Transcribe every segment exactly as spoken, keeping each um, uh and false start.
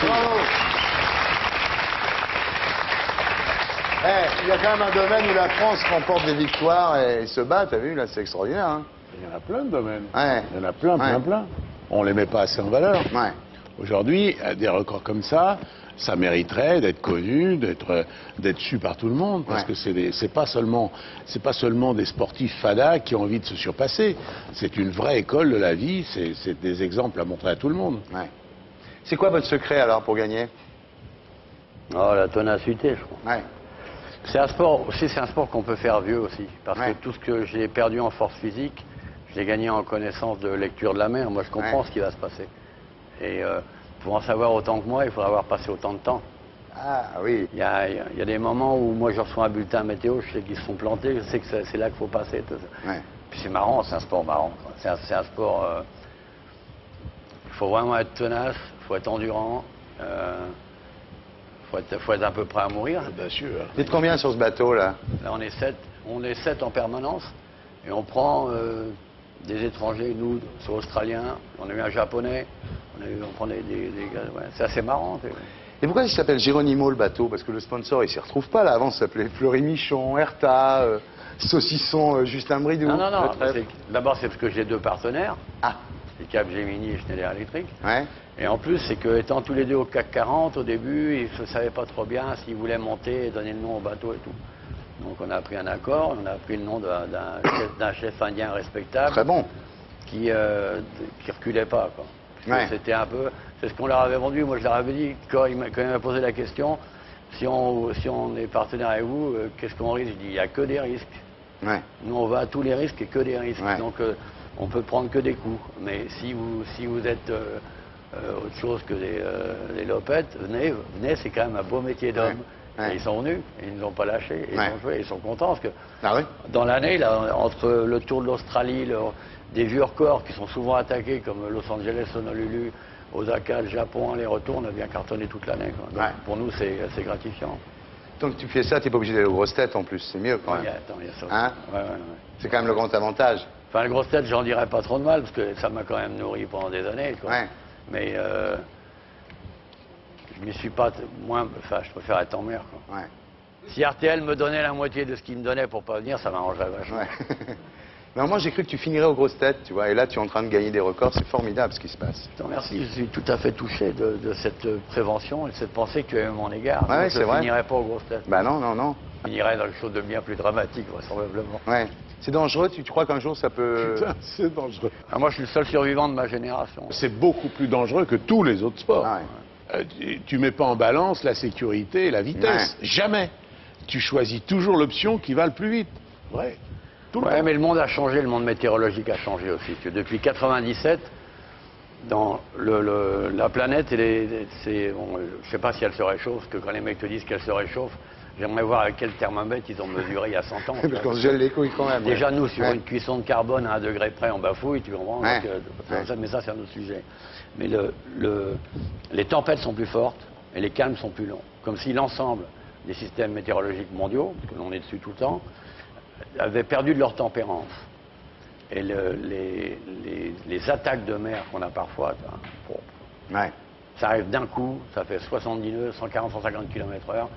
Bravo. Hey, il y a quand même un domaine où la France remporte des victoires et se bat, t'as vu, là, c'est extraordinaire. Hein. Il y en a plein de domaines. Ouais. Il y en a plein, plein, ouais. plein. On les met pas assez en valeur. Ouais. Aujourd'hui, des records comme ça, ça mériterait d'être connu, d'être d'être su par tout le monde, parce ouais. que c'est pas seulement c'est pas seulement des sportifs fadas qui ont envie de se surpasser. C'est une vraie école de la vie. C'est des exemples à montrer à tout le monde. Ouais. C'est quoi votre secret alors pour gagner? Oh, la tenacité, je crois. Ouais. C'est un sport aussi, c'est un sport qu'on peut faire vieux aussi, parce ouais. que tout ce que j'ai perdu en force physique, j'ai gagné en connaissance de lecture de la mer. Moi, je comprends ouais. ce qui va se passer. Et euh, pour en savoir autant que moi, il faudra avoir passé autant de temps. Ah oui. Il y a, il y a des moments où moi, je reçois un bulletin météo, je sais qu'ils se sont plantés, je sais que c'est là qu'il faut passer. Tout ça. Ouais. Puis c'est marrant, c'est un sport marrant. C'est un, un sport... Euh, il faut vraiment être tenace, il faut être endurant, il euh, faut, faut être à peu près à mourir. Bien sûr. Dites combien sur ce bateau, là? Là, on est sept. On est sept en permanence et on prend... Euh, des étrangers, nous, sur australiens, on a eu un japonais, on a eu, on prenait des, des gars, ouais. c'est assez marrant. Et pourquoi il s'appelle Géronimo le bateau? Parce que le sponsor, il s'y retrouve pas là. Avant, ça s'appelait Fleury Michon, Hertha, euh, Saucisson, euh, Justin Bridoux. Non, non, non. D'abord, c'est parce que j'ai deux partenaires. Ah. C'est Capgemini et Schneider Electric. Ouais. Et en plus, c'est que étant tous les deux au CAC quarante, au début, ils ne savaient pas trop bien s'ils voulaient monter et donner le nom au bateau et tout. Donc on a pris un accord, on a pris le nom d'un chef, chef indien respectable. Très bon. Qui, euh, qui reculait pas, quoi. Ouais. C'était un peu... C'est ce qu'on leur avait vendu. Moi, je leur avais dit, quand ils m'avaient posé la question, si on, si on est partenaire avec vous, euh, qu'est-ce qu'on risque? Je dis, il n'y a que des risques. Ouais. Nous, on va à tous les risques et que des risques. Ouais. Donc, euh, on peut prendre que des coups. Mais si vous, si vous êtes euh, euh, autre chose que des, euh, des lopettes, venez, venez c'est quand même un beau métier d'homme. Ouais. Ouais. Ils sont venus, ils ne nous ont pas lâchés, ils ouais. ont joué, ils sont contents parce que ah oui dans l'année, entre le Tour de l'Australie, le, des vieux records qui sont souvent attaqués comme Los Angeles, Honolulu, Osaka, le Japon, les retours, on a bien cartonné toute l'année. Ouais. Pour nous, c'est gratifiant. Donc tu fais ça, tu n'es pas obligé d'aller aux grosses têtes en plus, c'est mieux quand même. Hein ouais, ouais, ouais. C'est quand même le grand avantage. Enfin, les grosses têtes, j'en dirais pas trop de mal parce que ça m'a quand même nourri pendant des années. Quoi. Ouais. Mais... Euh... Je m'y suis pas moins... Enfin, je préfère être en mer, quoi. Ouais. Si R T L me donnait la moitié de ce qu'il me donnait pour pas venir, ça m'arrangerait vachement. Ouais. Mais moi, j'ai cru que tu finirais aux grosses têtes, tu vois. Et là, tu es en train de gagner des records. C'est formidable, ce qui se passe. Non, merci. Je suis tout à fait touché de, de cette prévention et de cette pensée que tu as eu mon égard. Ouais, ouais, c'est vrai. Je finirais pas aux grosses têtes. Bah non, non, non. Je finirais dans quelque chose de bien plus dramatique, vraisemblablement. Ouais. C'est dangereux, tu, tu crois qu'un jour ça peut... Putain, c'est dangereux. Ah, moi, je suis le seul survivant de ma génération. C'est beaucoup plus dangereux que tous les autres sports. Ah, ouais. Euh, tu mets pas en balance la sécurité et la vitesse. Ouais. Jamais. Tu choisis toujours l'option qui va le plus vite. Ouais. Tout le ouais, mais le monde a changé, le monde météorologique a changé aussi. Depuis quatre-vingt-dix-sept, dans le, le, la planète, elle est, bon, je sais pas si elle se réchauffe, parce que quand les mecs te disent qu'elle se réchauffe, j'aimerais voir avec quel thermomètre ils ont mesuré il y a cent ans. Parce qu'on se gèle les couilles quand même. Déjà, ouais. nous, sur ouais. une cuisson de carbone à un degré près, on bafouille, tu comprends ouais. Donc, euh, ouais. Mais ça, c'est un autre sujet. Mais le, le, les tempêtes sont plus fortes et les calmes sont plus longs. Comme si l'ensemble des systèmes météorologiques mondiaux, parce que l'on est dessus tout le temps, avaient perdu de leur tempérance. Et le, les, les, les attaques de mer qu'on a parfois, ouais. ça arrive d'un coup, ça fait soixante-dix nœuds, cent quarante, cent cinquante kilomètres heure,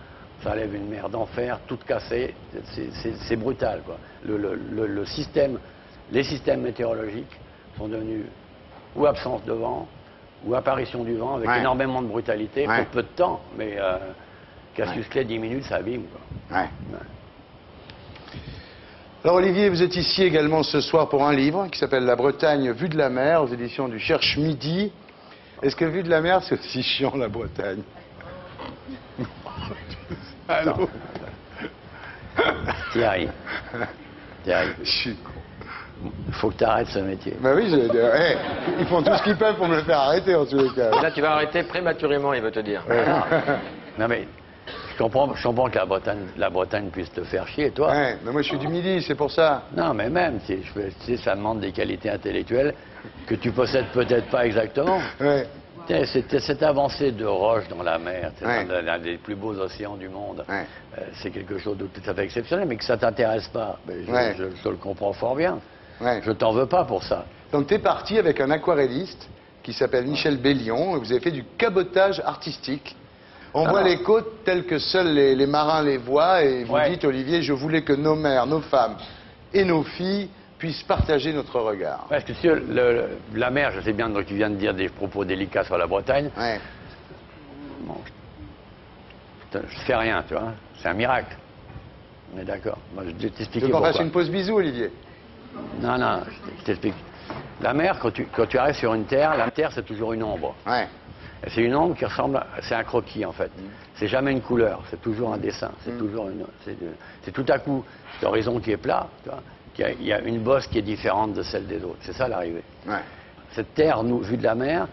ça lève une mer d'enfer, toute cassée, c'est brutal, quoi. Le, le, le, le système, les systèmes météorologiques sont devenus ou absence de vent, ou apparition du vent, avec ouais. énormément de brutalité, ouais. pour peu de temps, mais euh, Cassius ouais. Clay, dix minutes, ça abîme, quoi. Ouais. Ouais. Alors Olivier, vous êtes ici également ce soir pour un livre qui s'appelle La Bretagne, vue de la mer, aux éditions du Cherche-Midi. Est-ce que vue de la mer, c'est aussi chiant, la Bretagne? Allô? Thierry. Thierry. Je suis con. Faut que tu arrêtes ce métier. Bah oui, je... hey, ils font tout ce qu'ils peuvent pour me le faire arrêter en tous les cas. Là, tu vas arrêter prématurément, il veut te dire. Ouais. Non mais, je comprends, je comprends que la Bretagne, la Bretagne puisse te faire chier, toi. Ouais, mais moi je suis du Midi, c'est pour ça. Non mais même, tu sais, ça demande des qualités intellectuelles que tu possèdes peut-être pas exactement. Ouais. C'était cette avancée de roches dans la mer, c'est ouais. l'un des plus beaux océans du monde. Ouais. Euh, c'est quelque chose de tout à fait exceptionnel, mais que ça t'intéresse pas. Je, ouais. je, je, je le comprends fort bien. Ouais. Je t'en veux pas pour ça. Donc tu es parti avec un aquarelliste qui s'appelle Michel Bélion, et vous avez fait du cabotage artistique. On voit les côtes telles que seuls les, les marins les voient, et vous ouais. dites, Olivier, je voulais que nos mères, nos femmes et nos filles puissent partager notre regard. Parce que sur le, la mer, je sais bien que tu viens de dire des propos délicats sur la Bretagne. Ouais. Bon, je ne fais rien, tu vois. C'est un miracle. On est d'accord. Moi, je vais t'expliquer pourquoi. Tu veux qu'on fasse une pause bisou, Olivier? Non, non, je t'explique. La mer, quand tu, quand tu arrives sur une terre, la terre, c'est toujours une ombre. Ouais. C'est une ombre qui ressemble à... C'est un croquis, en fait. Mm. C'est jamais une couleur, c'est toujours un dessin. C'est mm. toujours une... C'est tout à coup l'horizon qui est plat, tu vois. Il y a une bosse qui est différente de celle des autres. C'est ça l'arrivée. Ouais. Cette terre, nous, vue de la mer,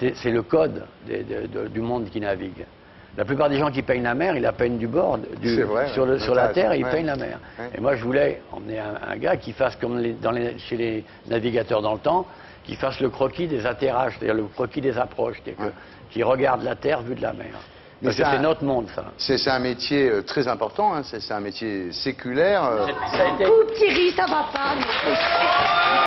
c'est le code des, de, de, du monde qui navigue. La plupart des gens qui peignent la mer, ils la peignent du bord, du, vrai, sur, le, sur la terre, et ils ouais. peignent la mer. Ouais. Et moi, je voulais emmener un, un gars qui fasse, comme les, dans les, chez les navigateurs dans le temps, qui fasse le croquis des atterrages, c'est-à-dire le croquis des approches, qui ouais. regarde la terre vue de la mer. Parce que c'est notre monde, ça. C'est un métier euh, très important, hein, c'est un métier séculaire. Euh... Coupe Thierry, ça va pas.